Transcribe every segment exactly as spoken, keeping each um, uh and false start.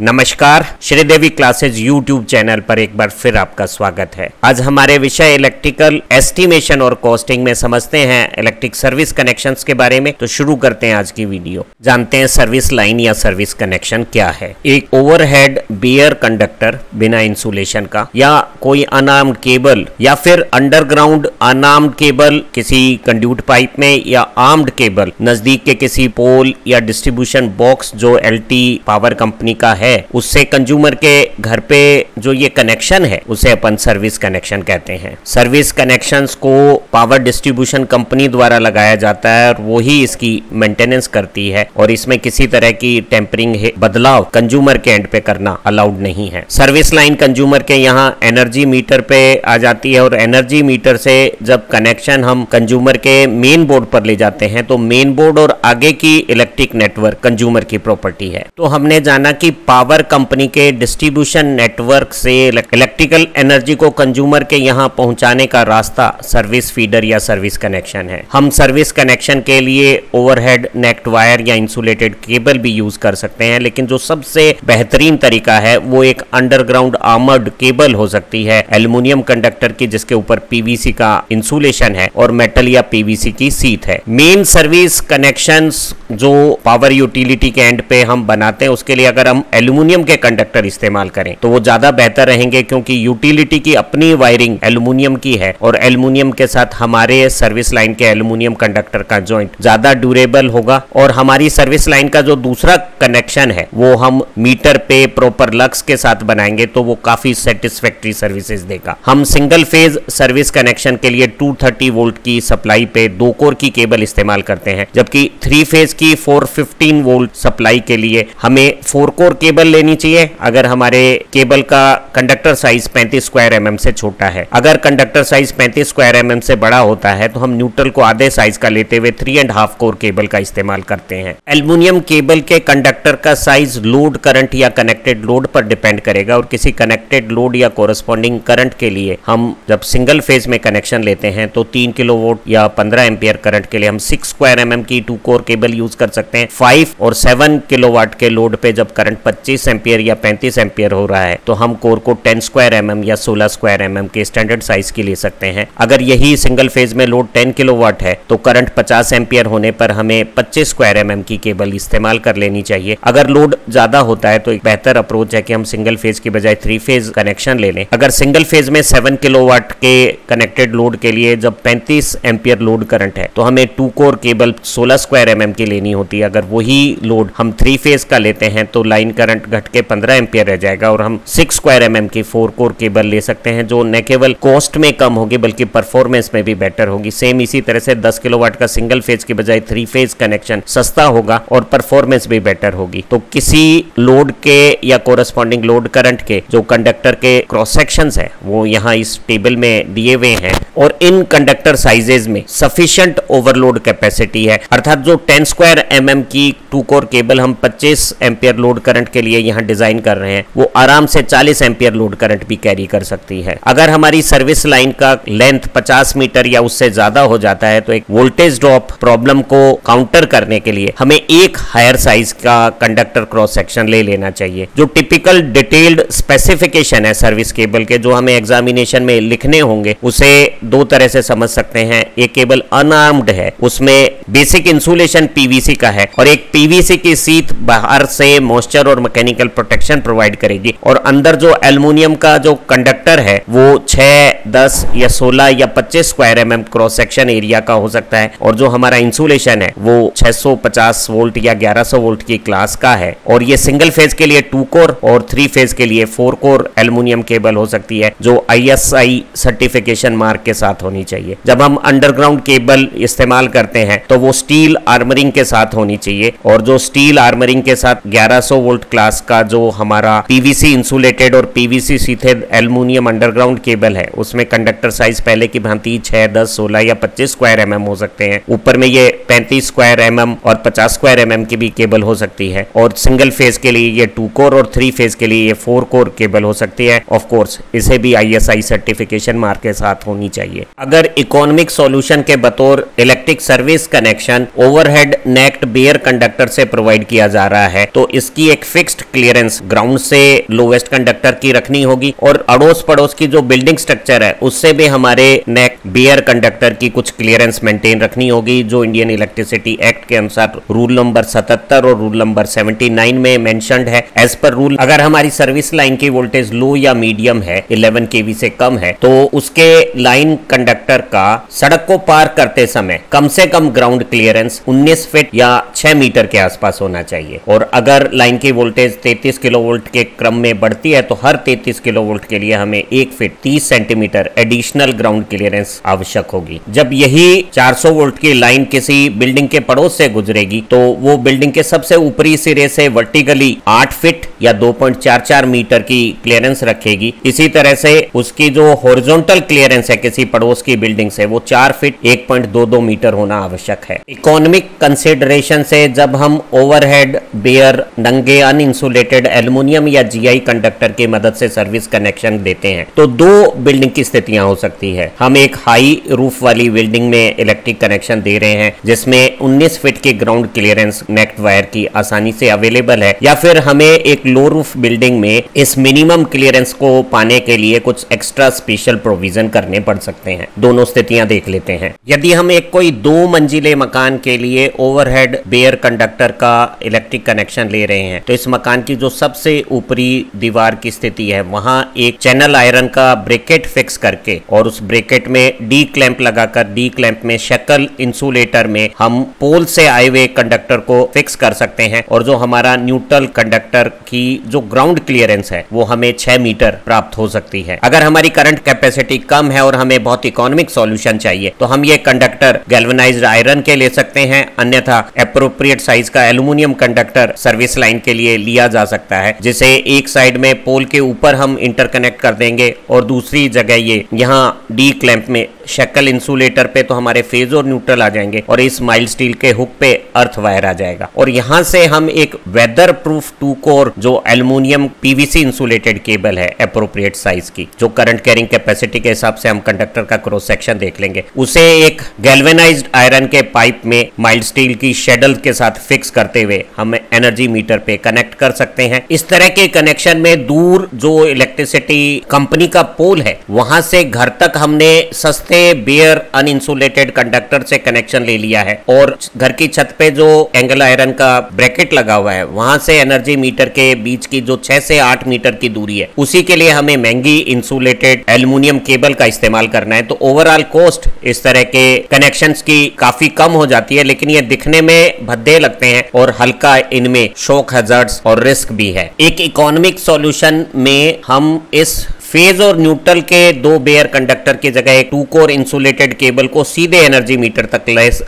नमस्कार, Sridevi classes YouTube channel पर एक बार फिर आपका स्वागत है। आज हमारे विषय इलेक्ट्रिकल एस्टिमेशन और कॉस्टिंग में समझते हैं इलेक्ट्रिक सर्विस कनेक्शंस के बारे में। तो शुरू करते हैं आज की वीडियो। जानते हैं सर्विस लाइन या सर्विस कनेक्शन क्या है। एक ओवरहेड बेयर कंडक्टर बिना इंसुलेशन का या कोई अनार्म्ड केबल या फिर अंडरग्राउंड अनार्म्ड केबल किसी कंड्यूट पाइप में या आर्म्ड केबल नजदीक के किसी पोल या डिस्ट्रीब्यूशन बॉक्स जो एल टी पावर कंपनी का है, उससे कंज्यूमर के घर पे जो ये कनेक्शन है उसे अपन सर्विस कनेक्शन कहते हैं। सर्विस कनेक्शंस को पावर डिस्ट्रीब्यूशन कंपनी द्वारा लगाया जाता है और वो ही इसकी मेंटेनेंस करती है और इसमें किसी तरह की टेम्परिंग बदलाव कंज्यूमर के एंड पे करना अलाउड नहीं है। सर्विस लाइन कंज्यूमर के यहाँ एनर्जी मीटर पे आ जाती है और एनर्जी मीटर से जब कनेक्शन हम कंज्यूमर के मेन बोर्ड पर ले जाते हैं तो मेन बोर्ड और आगे की इलेक्ट्रिक नेटवर्क कंज्यूमर की प्रॉपर्टी है। तो हमने जाना कि पावर कंपनी के डिस्ट्रीब्यूशन नेटवर्क से इलेक्ट्रिकल एनर्जी को कंज्यूमर के यहाँ पहुंचाने का रास्ता सर्विस फीडर या सर्विस कनेक्शन है। हम सर्विस कनेक्शन के लिए ओवरहेड नेक्ट वायर या इंसुलेटेड केबल भी यूज कर सकते हैं, लेकिन जो सबसे बेहतरीन तरीका है वो एक अंडरग्राउंड आर्मर्ड केबल हो सकती है एल्यूमिनियम कंडक्टर की, जिसके ऊपर पीवीसी का इंसुलेशन है और मेटल या पीवीसी की सीट है। मेन सर्विस कनेक्शन जो पावर यूटिलिटी के एंड पे हम बनाते हैं उसके लिए अगर हम एल्यूमिनियम के कंडक्टर इस्तेमाल करें तो वो ज्यादा बेहतर रहेंगे, क्योंकि यूटिलिटी की अपनी वायरिंग एल्यूमिनियम की है और एल्यूमिनियम के साथ हमारे सर्विस लाइन के एल्यूमिनियम कंडक्टर का जॉइंट ज्यादा ड्यूरेबल होगा। और हमारी सर्विस लाइन का जो दूसरा कनेक्शन है वो हम मीटर पे प्रॉपर लक्स के साथ बनाएंगे तो वो काफी सेटिस्फैक्टरी सर्विसेज देगा। हम सिंगल फेज सर्विस कनेक्शन के लिए टू थर्टी वोल्ट की सप्लाई पे दो कोर की केबल इस्तेमाल करते हैं, जबकि थ्री फेज की फोर फिफ्टीन वोल्ट सप्लाई के लिए हमें फोर कोर केबल लेनी चाहिए अगर हमारे केबल का कंडक्टर साइज पैंतीस स्क्वायर एमएम से छोटा है। अगर कंडक्टर साइज पैंतीस स्क्वायर एमएम से बड़ा होता है तो हम न्यूट्रल को आधे साइज का लेते हुए three and half core cable का इस्तेमाल करते हैं। एल्युमिनियम केबल के कंडक्टर का साइज लोड करंट या कनेक्टेड लोड पर डिपेंड करेगा और किसी कनेक्टेड लोड या कोरस्पॉन्डिंग करंट के लिए हम जब सिंगल फेज में कनेक्शन लेते हैं तो तीन किलो वोल्ट या पंद्रह एम्पियर करंट के लिए हम सिक्स स्क्वायर एमएम की टू कोर केबल यूज कर सकते हैं। फाइव और सेवन किलो वाट के लोड पे जब करंट पच्चीस एम्पियर या पैंतीस एम्पियर हो रहा है तो हम कोर को टेन स्क्वायर एमएम या सोलह स्क्वायर एमएम के स्टैंडर्ड साइज की ले सकते हैं। अगर यही सिंगल फेज में लोड टेन किलोवाट है तो करंट पचास एम्पियर होने पर हमें पच्चीस स्क्वायर एमएम की केबल इस्तेमाल कर लेनी चाहिए। अगर लोड ज्यादा होता है तो एक बेहतर अप्रोच है कि हम सिंगल फेज की बजाय थ्री फेज कनेक्शन ले लें। अगर सिंगल फेज में सेवन किलोवाट के कनेक्टेड लोड के लिए जब पैंतीस एम्पियर लोड करंट है तो हमें टू कोर केबल सोलह स्क्वायर एमएम की लेनी होती है। अगर वही लोड हम थ्री फेज का लेते हैं तो लाइन करंट घट के पंद्रह एम्पियर रह जाएगा और हम सिक्स स्क्वायर एमएम की फोर कोर केबल ले सकते हैं, जो न केवल कॉस्ट में कम होगी बल्कि परफॉर्मेंस में भी बेटर होगी। सेम इसी तरह से दस किलोवाट का सिंगल फेज की बजाय थ्री फेज कनेक्शन सस्ता होगा और परफॉर्मेंस भी बेटर होगी। तो किसी लोड के या कोरस्पॉन्डिंग लोड करंट के जो कंडक्टर के क्रॉस सेक्शंस है वो यहाँ इस टेबल में दिए हुए हैं और इन कंडक्टर साइजेज में सफिशिएंट ओवरलोड कैपेसिटी है, अर्थात जो टेन स्क्वायर एमएम की टू कोर केबल हम पच्चीस एम्पियर लोड करंट के लिए यहाँ डिजाइन कर रहे हैं वो आराम से चालीस एम्पियर लोड करंट भी कैरी कर सकती है। अगर हमारी सर्विस लाइन का लेंथ पचास मीटर या उससे ज्यादा हो जाता है तो एक वोल्टेज ड्रॉप प्रॉब्लम को काउंटर करने के लिए हमें एक हायर साइज का कंडक्टर क्रॉस सेक्शन ले लेना चाहिए। जो टिपिकल डिटेल्ड स्पेसिफिकेशन है सर्विस केबल के जो हमें एग्जामिनेशन में लिखने होंगे उसे दो तरह से समझ सकते हैं। एक केबल अनआर्म्ड है, उसमें बेसिक इंसुलेशन पीवीसी का है और एक पीवीसी की सीथ बाहर से मॉइस्चर और मैकेनिकल प्रोटेक्शन प्रोवाइड करेगी और अंदर जो एल्युमिनियम का जो कंडक्टर है वो छह, दस या सोलह या पच्चीस square mm cross section area का हो सकता है और जो हमारा इंसुलेशन है वो छह सौ पचास वोल्ट या ग्यारह सौ वोल्ट की क्लास का है। और ये सिंगल फेज के लिए टू कोर और थ्री फेज के लिए फोर कोर एल्युमिनियम केबल हो सकती है जो आईएसआई सर्टिफिकेशन मार्क के साथ होनी चाहिए। जब हम अंडरग्राउंड केबल इस्तेमाल करते हैं तो वो स्टील आर्मरिंग के साथ होनी चाहिए और जो स्टील आर्मरिंग के साथ ग्यारह सौ वोल्ट क्लास का जो हमारा पीवीसी इंसुलेटेड और PVC polythene aluminium underground cable है, उसमें कंडक्टर साइज पहले की भांति छह, दस, सोलह या पच्चीस स्क्वायर एमएम हो सकते हैं। ऊपर में ये पैंतीस स्क्वायर एमएम और पचास स्क्वायर एमएम की भी केबल हो सकती है। और सिंगल फेज के लिए ये टू कोर और थ्री फेज के लिए ये फोर कोर केबल हो सकती है। ऑफ कोर्स इसे भी आईएसआई सर्टिफिकेशन मार्क के साथ होनी चाहिए। अगर इकोनॉमिक सॉल्यूशन के बतौर electric service connection overhead naked bare conductor से प्रोवाइड किया जा रहा है तो इसकी एक फिक्स्ड क्लियरेंस ग्राउंड से लोवेस्ट कंडक्टर की रखनी होगी और अड़ोस पड़ोस की जो बिल्डिंग स्ट्रक्चर है उससे भी हमारे नेक बेयर कंडक्टर की कुछ क्लियरेंस मेंटेन रखनी होगी, जो इंडियन इलेक्ट्रिसिटी एक्ट के अनुसार रूल नंबर सतहत्तर और रूल नंबर उन्यासी में मेंशन्ड है। एज पर रूल अगर हमारी सर्विस लाइन की वोल्टेज लो या मीडियम है, ग्यारह केवी से कम है, तो उसके लाइन कंडक्टर का सड़क को पार करते समय कम से कम ग्राउंड क्लियरेंस उन्नीस फीट या छह मीटर के आसपास होना चाहिए। और अगर लाइन की वोल्टेज तैंतीस किलोवोल्ट के क्रम में बढ़ती है तो हर तैंतीस किलोवोल्ट के लिए हमें एक फीट तीस सेंटीमीटर एडिशनल ग्राउंड क्लियरेंस आवश्यक होगी। जब यही चार सौ वोल्ट की लाइन किसी बिल्डिंग के पड़ोस से गुजरेगी तो वो बिल्डिंग के सबसे ऊपरी सिरे से वर्टिकली आठ फीट या दो पॉइंट चार चार मीटर की क्लियरेंस रखेगी। इसी तरह से उसकी जो हॉरिजॉन्टल क्लियरेंस है किसी पड़ोस की बिल्डिंग से वो चार फीट एक पॉइंट दो दो मीटर होना आवश्यक है। इकोनॉमिक कंसिडरेशन से जब हम ओवरहेड बेयर नंगे अनइंसुलेटेड एल्युमिनियम या जीआई कंडक्टर की मदद से सर्विस कनेक्शन देते हैं तो दो बिल्डिंग की स्थितियां हो सकती है। हम एक हाई रूफ वाली बिल्डिंग में इलेक्ट्रिक कनेक्शन दे रहे हैं जिसमें उन्नीस फीट की ग्राउंड क्लियरेंस नेक्ट वायर की आसानी से अवेलेबल है, या फिर हमें एक लो रूफ बिल्डिंग में इस मिनिमम क्लियरेंस को पाने के लिए कुछ एक्स्ट्रा स्पेशल प्रोविजन करने पड़ सकते हैं। दोनों स्थितियां देख लेते हैं। यदि हम एक कोई दो मंजिले मकान के लिए ओवरहेड बेयर कंडक्टर का इलेक्ट्रिक कनेक्शन ले रहे हैं तो इस मकान की जो सबसे ऊपरी दीवार की स्थिति है वहां एक चैनल आयरन का ब्रेकेट फिक्स करके और उस ब्रेकेट में डी क्लैंप लगाकर डी क्लैंप में शकल इंसुलेटर में हम पोल से आए हुए कंडक्टर को फिक्स कर सकते हैं और जो हमारा न्यूट्रल कंडक्टर की जो ग्राउंड क्लियरेंस है वो हमें छह मीटर प्राप्त हो सकती है। अगर हमारी करंट कैपेसिटी कम है और हमें बहुत इकोनॉमिक सॉल्यूशन चाहिए तो हम ये कंडक्टर गैल्वेनाइज्ड आयरन के ले सकते हैं, अन्यथा एप्रोप्रिएट साइज का एल्युमिनियम कंडक्टर सर्विस लाइन के लिए लिया जा सकता है जिसे एक साइड में पोल के ऊपर हम इंटरकनेक्ट कर देंगे और दूसरी जगह ये यहाँ डी क्लैंप में शकल इंसुलेटर पे तो हमारे फेज और न्यूट्रल आ जाएंगे और इस माइल स्टील के हुक पे अर्थ वायर आ जाएगा और यहाँ से हम एक वेदर प्रूफ टू कोर जो एल्युमिनियम पीवीसी इंसुलेटेड केबल है एप्रोप्रिएट साइज की, जो करंट कैरिंग कैपेसिटी के हिसाब से हम कंडक्टर का क्रॉस सेक्शन देख लेंगे, उसे एक गैल्वेनाइज्ड आयरन के पाइप में माइल्ड स्टील की शेडल के साथ फिक्स करते हुए हम एनर्जी मीटर पे कनेक्ट कर सकते हैं। इस तरह के कनेक्शन में दूर जो इलेक्ट्रिसिटी कंपनी का पोल है वहां से घर तक हमने सस्ते बेयर अनइंसुलेटेड कंडक्टर से कनेक्शन ले लिया है और घर की छत पे जो एंगल आयरन का ब्रैकेट लगा हुआ है वहां से एनर्जी मीटर के बीच की जो छह से आठ मीटर की दूरी है उसी के लिए हमें महंगी इंसुलेटेड एल्युमिनियम केबल का इस्तेमाल करना है। तो ओवरऑल कॉस्ट इस तरह के कनेक्शंस की काफी कम हो जाती है, लेकिन ये दिखने में भद्दे लगते हैं और हल्का इनमें शॉक हैजर्ड्स और रिस्क भी है। एक इकोनॉमिक सॉल्यूशन में हम इस फेज और न्यूट्रल के दो बेयर कंडक्टर की जगह एक टू कोर इंसुलेटेड केबल को सीधे एनर्जी मीटर तक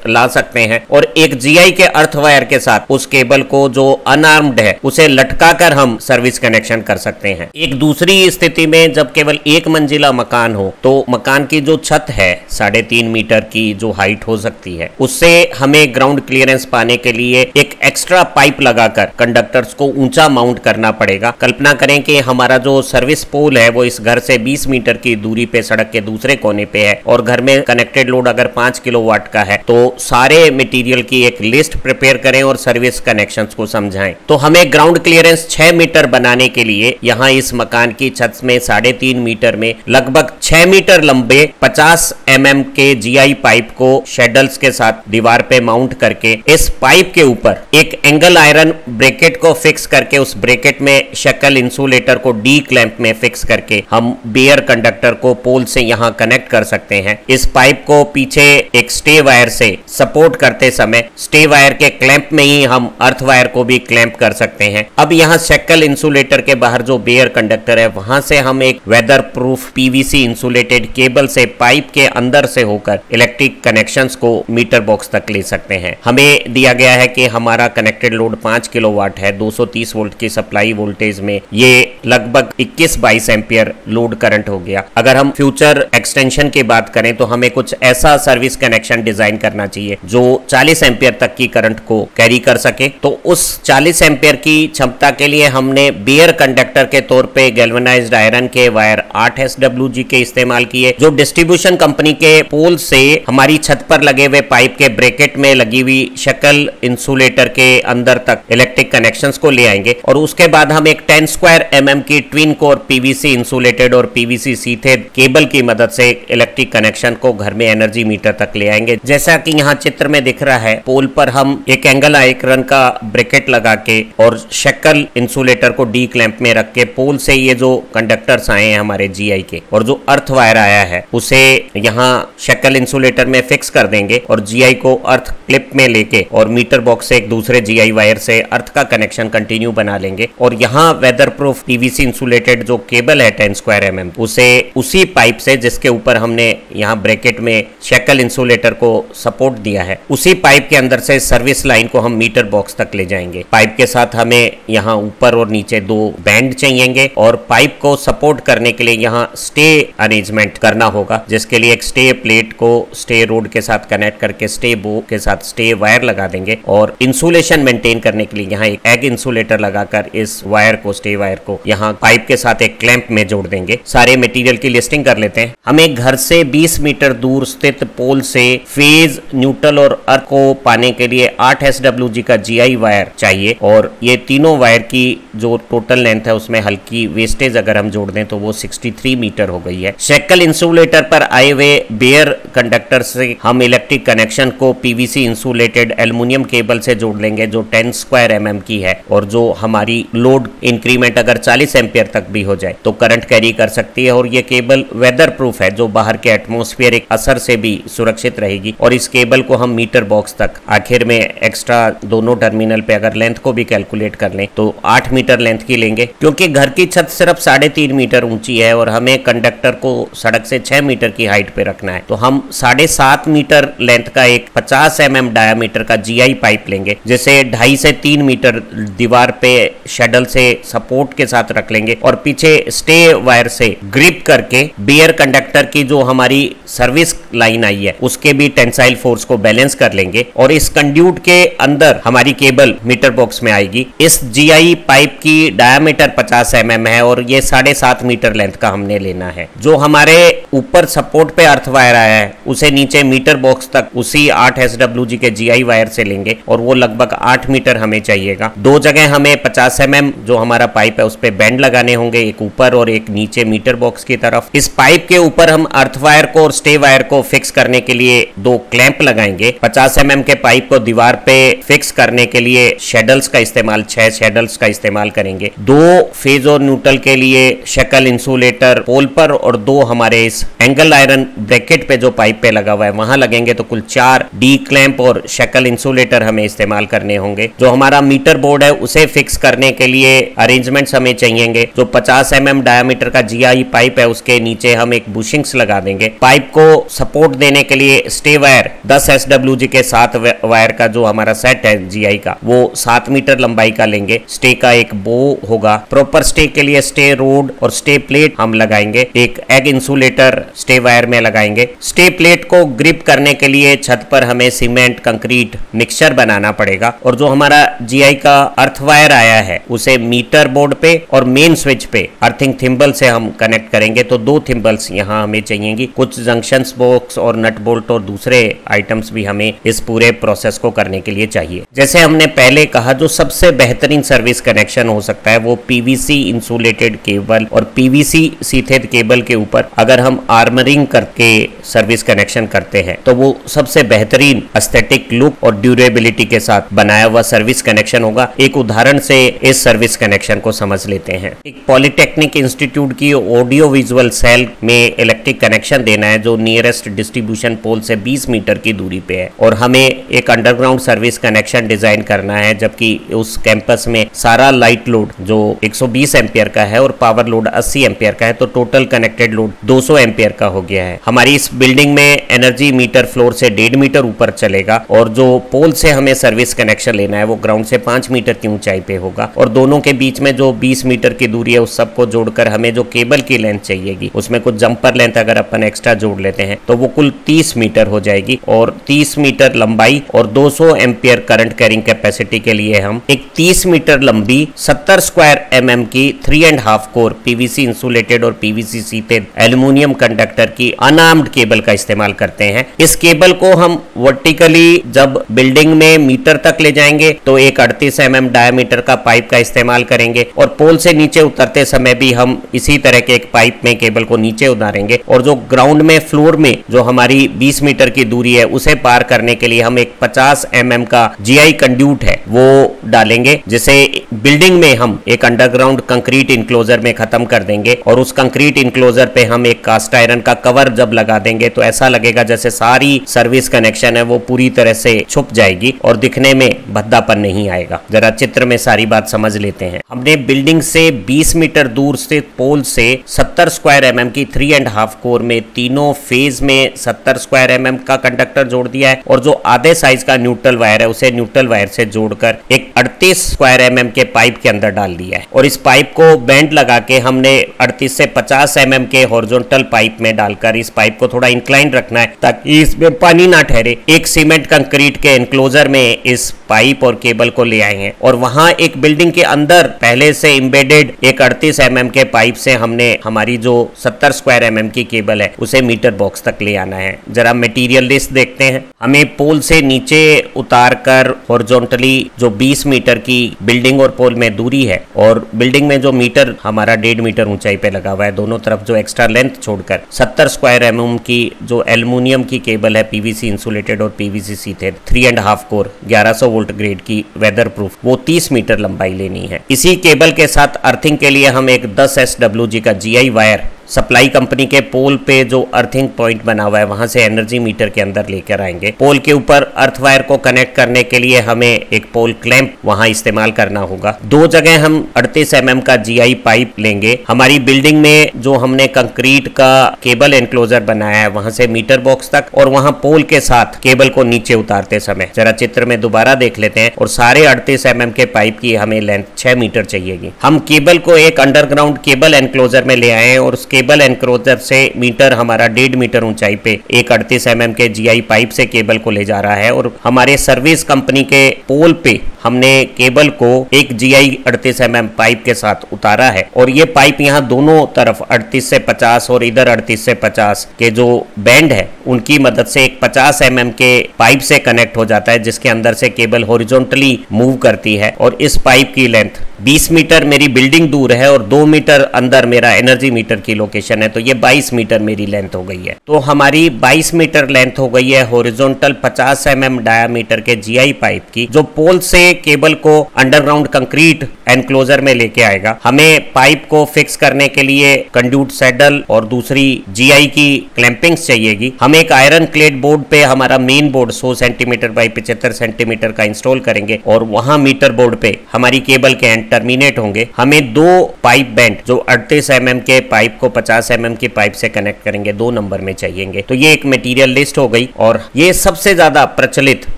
ला सकते हैं और एक जीआई के अर्थ वायर के साथ उस केबल को जो अनआर्म्ड है उसे लटका कर हम सर्विस कनेक्शन कर सकते हैं। एक दूसरी स्थिति में जब केवल एक मंजिला मकान हो तो मकान की जो छत है साढ़े तीन मीटर की जो हाइट हो सकती है उससे हमें ग्राउंड क्लियरेंस पाने के लिए एक एक्स्ट्रा पाइप लगाकर कंडक्टर्स को ऊंचा माउंट करना पड़ेगा। कल्पना करें कि हमारा जो सर्विस पोल है वो इस घर से बीस मीटर की दूरी पे सड़क के दूसरे कोने पे है और घर में कनेक्टेड लोड अगर पांच किलोवाट का है तो सारे मटेरियल की एक लिस्ट प्रिपेयर करें और सर्विस कनेक्शंस को समझाएं। तो हमें ग्राउंड क्लियरेंस छह मीटर बनाने के लिए यहाँ इस मकान की छत में साढ़े तीन मीटर में लगभग छह मीटर लंबे पचास एमएम के जीआई पाइप को शेडल्स के साथ दीवार पे माउंट करके इस पाइप के ऊपर एक एंगल आयरन ब्रेकेट को फिक्स करके उस ब्रेकेट में शकल इंसुलेटर को डी क्लैंप में फिक्स करके हम बेयर कंडक्टर को पोल से यहाँ कनेक्ट कर सकते हैं। इस पाइप को पीछे एक स्टे वायर से सपोर्ट करते समय स्टे वायर के क्लैंप में ही हम अर्थ वायर को भी क्लैंप कर सकते हैं। अब यहाँ शकल इंसुलेटर के बाहर जो बेयर कंडक्टर है वहां से हम एक weather proof PVC insulated cable से पाइप के अंदर से होकर इलेक्ट्रिक कनेक्शंस को मीटर बॉक्स तक ले सकते हैं। हमें दिया गया है कि हमारा कनेक्टेड लोड पांच किलोवाट है, दो सौ तीस वोल्ट की सप्लाई वोल्टेज में ये लगभग इक्कीस बाईस एम्पियर एम्पियर लोड करंट हो गया। अगर हम फ्यूचर एक्सटेंशन की बात करें तो हमें कुछ ऐसा सर्विस कनेक्शन डिजाइन करना चाहिए जो चालीस एम्पियर तक की करंट को कैरी कर सके। तो उस चालीस एम्पियर की क्षमता के लिए हमने बेयर कंडक्टर के तौर पे गैल्वेनाइज्ड आयरन के वायर आठ एस डब्ल्यू जी के इस्तेमाल किए, जो डिस्ट्रीब्यूशन कंपनी के पोल से हमारी छत पर लगे हुए पाइप के ब्रैकेट में लगी हुई शकल इंसुलेटर के अंदर तक इलेक्ट्रिक कनेक्शंस को ले आएंगे। और उसके बाद हम एक दस स्क्वायर एम एम की ट्विन कोर पीवीसी इंसुलेटेड और पीवीसी सीथेड केबल की मदद से इलेक्ट्रिक कनेक्शन को घर में एनर्जी मीटर तक ले आएंगे। जैसा कि यहाँ चित्र में दिख रहा है, पोल पर हम एक एंगल आयरन का ब्रैकेट लगा के और शकल इंसुलेटर को डी क्लैंप में रख के पोल से ये जो कंडक्टर्स आए हैं हमारे जीआई के और जो अर्थ वायर आया है उसे यहाँ शकल इंसुलेटर में फिक्स कर देंगे और जीआई को अर्थ क्लिप में लेके और मीटर बॉक्स से एक दूसरे जीआई वायर से अर्थ का कनेक्शन कंटिन्यू बना लेंगे। और यहाँ वेदर प्रूफ पीवीसी इंसुलेटेड जो केबल है दस स्क्वायर एम एम उसे उसी पाइप से जिसके ऊपर हमने यहाँ ब्रैकेट में शकल इंसुलेटर को सपोर्ट दिया है उसी पाइप के अंदर से सर्विस लाइन को हम मीटर बॉक्स तक ले जाएंगे। पाइप के साथ हमें यहाँ ऊपर और नीचे दो बैंड चाहिएंगे और पाइप को सपोर्ट करने के लिए यहाँ स्टे अरेंजमेंट करना होगा, जिसके लिए एक स्टे प्लेट को स्टे रोड के साथ कनेक्ट करके स्टे बो के साथ स्टे वायर लगा देंगे और इंसुलेशन मेंटेन करने के लिए यहाँ एक एग इंसुलेटर लगाकर इस वायर को स्टे वायर को यहाँ पाइप के साथ एक क्लैंप में जोड़ देंगे। सारे मटेरियल की लिस्टिंग कर लेते हैं। हमें घर से बीस मीटर दूर स्थित पोल से फेज, न्यूट्रल और अर्थ को पाने के लिए आठ एस डब्ल्यू जी का जीआई वायर चाहिए और ये तीनों वायर की जो टोटल लेंथ है उसमें हल्की वेस्टेज अगर हम जोड़ दें तो वो तिरसठ मीटर हो गई है। शेकल इंसुलेटर पर आए हुए बेयर कंडक्टर से हम इलेक्ट्रिक कनेक्शन को पीवीसी इंसुलेटेड एल्युमिनियम केबल से जोड़ लेंगे जो दस स्क्वायर एम एम की है और जो हमारी लोड इंक्रीमेंट अगर चालीस एम्पियर तक भी हो जाए तो करंट कैरी कर सकती है। और ये केबल वेदर प्रूफ है जो बाहर के एटमॉस्फेरिक असर से भी सुरक्षित रहेगी और इस केबल को हम मीटर बॉक्स तक आखिर में एक्स्ट्रा दोनों टर्मिनल पे अगर लेंथ को भी कैलकुलेट कर लें तो आठ मीटर लेंथ की लेंगे, क्योंकि घर की छत सिर्फ साढ़े तीन मीटर ऊंची है और हमें कंडक्टर को सड़क से छह मीटर की हाइट पे रखना है। तो हम साढ़े सात मीटर लेंथ का एक पचास एम एम डायामीटर का जीआई पाइप लेंगे जिसे ढाई से तीन मीटर दीवार पे शटल से सपोर्ट के साथ रख लेंगे और पीछे स्टे वायर से ग्रिप करके बेयर कंडक्टर की जो हमारी सर्विस लाइन आई है उसके भी टेंसाइल फोर्स को बैलेंस कर लेंगे और इस कंड्यूट के अंदर हमारी केबल मीटर बॉक्स में आएगी। इस जीआई पाइप की डायामीटर पचास एम एम है और ये साढ़े सात मीटर लेंथ का हमने लेना है। जो हमारे ऊपर सपोर्ट पे अर्थ वायर आया है उसे नीचे मीटर बॉक्स तक उसी आठ एस डब्ल्यू जी के जीआई वायर से लेंगे और वो लगभग आठ मीटर हमें चाहिएगा। दो जगह हमें पचास एम एम जो हमारा पाइप है उस पे बैंड लगाने होंगे, एक ऊपर और एक नीचे मीटर बॉक्स की तरफ। इस पाइप के ऊपर हम अर्थ वायर को और स्टे वायर को फिक्स करने के लिए दो क्लैंप लगाएंगे। पचास एम एम के पाइप को दीवार पे फिक्स करने के लिए शेडल्स का इस्तेमाल छह शेडल्स का इस्तेमाल करेंगे, दो फेज और न्यूट्रल के लिए शकल इंसुलेटर पोल पर और दो हमारे इस एंगल आयरन ब्रैकेट पे जो पाइप पे लगा हुआ है वहां लगेंगे। तो कुल चार डी क्लैंप और शकल इंसुलेटर हमें इस्तेमाल करने होंगे। जो हमारा मीटर बोर्ड है उसे फिक्स करने के लिए अरेंजमेंट्स हमें चाहिएंगे। जो पचास एम एम डायामीटर का जीआई पाइप है उसके नीचे हम एक बुशिंग्स लगा देंगे। पाइप को सपोर्ट देने के लिए स्टे वायर दस एस डब्ल्यू जी के साथ वायर का जो हमारा सेट है जीआई का वो सात मीटर लंबाई का लेंगे। स्टे का एक बो होगा। प्रॉपर स्टे के लिए स्टे रोड और स्टे प्लेट हम लगाएंगे। एक एग इंसुलेटर स्टे वायर में लगाएंगे। स्टे प्लेट को ग्रिप करने के लिए छत पर हमें सीमेंट कंक्रीट मिक्सचर बनाना पड़ेगा और जो हमारा जीआई का अर्थ वायर आया है उसे मीटर बोर्ड पे और मेन स्विच पे अर्थिंग थिम्बल से हम कनेक्ट करेंगे। तो दो थिम्बल्स यहाँ हमें चाहिएगी। कुछ जंक्शंस बॉक्स और नट बोल्ट और दूसरे आइटम्स भी हमें इस पूरे प्रोसेस को करने के लिए चाहिए। जैसे हमने पहले कहा, जो सबसे बेहतरीन सर्विस कनेक्शन हो सकता है वो पीवीसी इंसुलेटेड केबल और पीवीसी सीथेड केबल के ऊपर अगर हम आर्मरिंग करके सर्विस कनेक्शन करते हैं तो वो सबसे बेहतरीन एस्थेटिक लुक और ड्यूरेबिलिटी के साथ बनाया हुआ सर्विस कनेक्शन होगा। एक उदाहरण से इस सर्विस कनेक्शन को समझ लेते हैं। एक पॉलिटेक्निक इंस्टीट्यूट की ऑडियो विजुअल सेल में इलेक्ट्रिक कनेक्शन देना है जो नियरेस्ट डिस्ट्रीब्यूशन पोल से बीस मीटर की दूरी पे है और हमें एक अंडरग्राउंड सर्विस कनेक्शन डिजाइन करना है, जबकि उस कैंपस में सारा लाइट लोड जो एक सौ बीस एम्पियर का है और पावर लोड अस्सी एम्पियर का है तो टोटल कनेक्टेड लोड दो सौ एम्पियर का हो गया है। हमारी इस बिल्डिंग में एनर्जी मीटर फ्लोर से डेढ़ मीटर ऊपर चलेगा और जो पोल से हमें सर्विस कनेक्शन लेना है वो ग्राउंड से पांच मीटर की ऊंचाई पे होगा और दोनों के बीच में जो बीस मीटर की दूरी है उस सबको जोड़कर हम हमें जो केबल की लेंथ चाहिएगी उसमें कुछ जंपर लेंथ अगर अपन एक्स्ट्रा जोड़ लेते हैं तो वो कुल तीस मीटर हो जाएगी और तीस मीटर लंबाई और दो सौ एम्पियर करंट कैरिंग कैपेसिटी के लिए हम एक तीस मीटर लंबी सत्तर स्क्वायर एमएम की three and half core PVC insulated और पीवीसी सीपेड एल्यूमिनियम कंडक्टर की अनआर्म्ड केबल का इस्तेमाल करते हैं। इस केबल को हम वर्टिकली जब बिल्डिंग में मीटर तक ले जाएंगे तो एक अड़तीस एमएम डायमीटर का पाइप का इस्तेमाल करेंगे और पोल से नीचे उतरते समय भी हम इसी तरह के एक पाइप में केबल को नीचे उतारेंगे और जो ग्राउंड में फ्लोर में जो हमारी बीस मीटर की दूरी है उसे पार करने के लिए हम एक पचास एमएम का जीआई कंड्यूट है वो डालेंगे, जिसे बिल्डिंग में हम एक अंडरग्राउंड कंक्रीट इंक्लोजर में खत्म कर देंगे और उस कंक्रीट इंक्लोजर पे हम एक कास्ट आयरन का कवर जब लगा देंगे तो ऐसा लगेगा जैसे सारी सर्विस कनेक्शन है वो पूरी तरह से छुप जाएगी और दिखने में भद्दापन नहीं आएगा। जरा चित्र में सारी बात समझ लेते हैं। हमने बिल्डिंग से बीस मीटर दूर से पोल से सत्तर स्क्वायर एमएम की थ्री एंड हाफ कोर में तीनों फेज में सत्तर स्क्वायर एमएम का कंडक्टर जोड़ दिया है और जो आधे साइज का न्यूट्रल वायर है उसे न्यूट्रल वायर से जोड़कर एक अड़तीस स्क्वायर एमएम के पाइप के अंदर डाल दिया है और इस पाइप को बैंड लगा के हमने अड़तीस से पचास एमएम के हॉरिजॉन्टल पाइप में डालकर इस पाइप को थोड़ा इंक्लाइन रखना है ताकि इसमें पानी ना ठहरे। एक सीमेंट कंक्रीट के एनक्लोजर में इस पाइप और केबल को ले आए हैं और वहां एक बिल्डिंग के अंदर पहले से इम्बेडेड एक अड़तीस एमएम के पाइप से हमने हमारी जो सत्तर स्क्वायर एमएम की केबल है उसे मीटर बॉक्स तक ले आना है। जरा मटेरियल लिस्ट देखते हैं। हमें पोल से नीचे उतार कर हॉरिजॉन्टली जो बीस मीटर की बिल्डिंग और पोल में दूरी है और बिल्डिंग में जो मीटर हमारा डेढ़ मीटर ऊंचाई पे लगा हुआ है दोनों तरफ जो एक्स्ट्रा लेंथ छोड़कर सत्तर स्क्वायर एमएम की जो एल्यूमिनियम की केबल है पीवीसी इंसुलेटेड और PVC sheathed three and half core ग्यारह सौ वोल्ट ग्रेड की वेदर प्रूफ वो तीस मीटर लंबाई लेनी है। इसी केबल के साथ अर्थिंग के लिए हम एक दस एस डब्ल्यू जी का G I wire supply company के पोल पे जो अर्थिंग पॉइंट बना हुआ है वहां से एनर्जी मीटर के अंदर लेकर आएंगे। पोल के ऊपर अर्थ वायर को कनेक्ट करने के लिए हमें एक पोल क्लैंप वहां इस्तेमाल करना होगा। दो जगह हम अड़तीस एमएम का जीआई पाइप लेंगे। हमारी बिल्डिंग में जो हमने कंक्रीट का केबल एनक्लोजर बनाया है वहां से मीटर बॉक्स तक और वहां पोल के साथ केबल को नीचे उतारते समय जरा चित्र में दोबारा देख लेते हैं और सारे अड़तीस एमएम के पाइप की हमें लेंथ छह मीटर चाहिएगी। हम केबल को एक अंडरग्राउंड केबल एनक्लोजर में ले आए हैं और उसके केबल एनक्लोजर से मीटर हमारा डेढ़ मीटर ऊंचाई पे एक अड़तीस एमएम के जीआई पाइप से केबल को ले जा रहा है और हमारे सर्विस कंपनी के पोल पे हमने केबल को एक जीआई अड़तीस एमएम पाइप के साथ उतारा है और ये पाइप यहाँ दोनों तरफ अड़तीस से पचास और इधर अड़तीस से पचास के जो बैंड है उनकी मदद से एक पचास एमएम के पाइप से कनेक्ट हो जाता है जिसके अंदर से केबल हॉरिजॉन्टली मूव करती है और इस पाइप की लेंथ बीस मीटर मेरी बिल्डिंग दूर है और दो मीटर अंदर मेरा एनर्जी मीटर की लोकेशन है तो ये बाईस मीटर मेरी लेंथ हो गई है। तो हमारी बाईस मीटर लेंथ हो गई है हॉरिजॉन्टल पचास एमएम डायामीटर के जीआई पाइप की जो पोल से केबल को अंडरग्राउंड कंक्रीट एनक्लोजर में लेके आएगा। हमें पाइप को फिक्स करने के लिए कंड्यूट सैडल और दूसरी जीआई की क्लैंपिंग्स चाहिएगी। हम एक आयरन क्लेड बोर्ड पे हमारा मेन बोर्ड सौ सेंटीमीटर बाई पिछहत्तर सेंटीमीटर का इंस्टॉल करेंगे और वहां मीटर बोर्ड पे हमारी केबल के एंड टर्मिनेट होंगे। हमें दो पाइप बैंड जो अड़तीस एमएम के पाइप को पचास एमएम की पाइप से कनेक्ट करेंगे दो नंबर में चाहिएंगे। तो ये एक मटेरियल लिस्ट हो गई और ये सबसे ज्यादा प्रचलित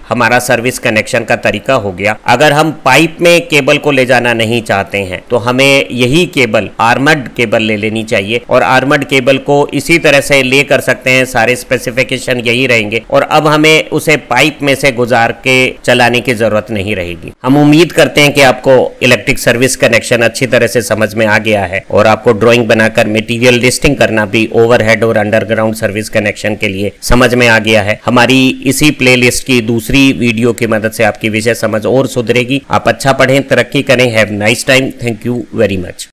हमारा सर्विस कनेक्शन का तरीका हो गया। अगर हम पाइप में केबल को ले जाना नहीं चाहते हैं तो हमें यही केबल आर्मर्ड केबल ले लेनी चाहिए और आर्मर्ड केबल को इसी तरह से ले कर सकते हैं। सारे स्पेसिफिकेशन यही रहेंगे और अब हमें उसे पाइप में से गुजार के चलाने की जरूरत नहीं रहेगी। हम उम्मीद करते हैं कि आपको इलेक्ट्रिक सर्विस कनेक्शन अच्छी तरह से समझ में आ गया है और आपको ड्राइंग बनाकर मटेरियल लिस्टिंग करना भी ओवरहेड और अंडरग्राउंड सर्विस कनेक्शन के लिए समझ में आ गया है। हमारी इसी प्लेलिस्ट की दूसरी वीडियो की मदद से आपकी विषय समझ और सुधरेगी। आप अच्छा पढ़ें, तरक्की करें। Have nice time. Thank you very much.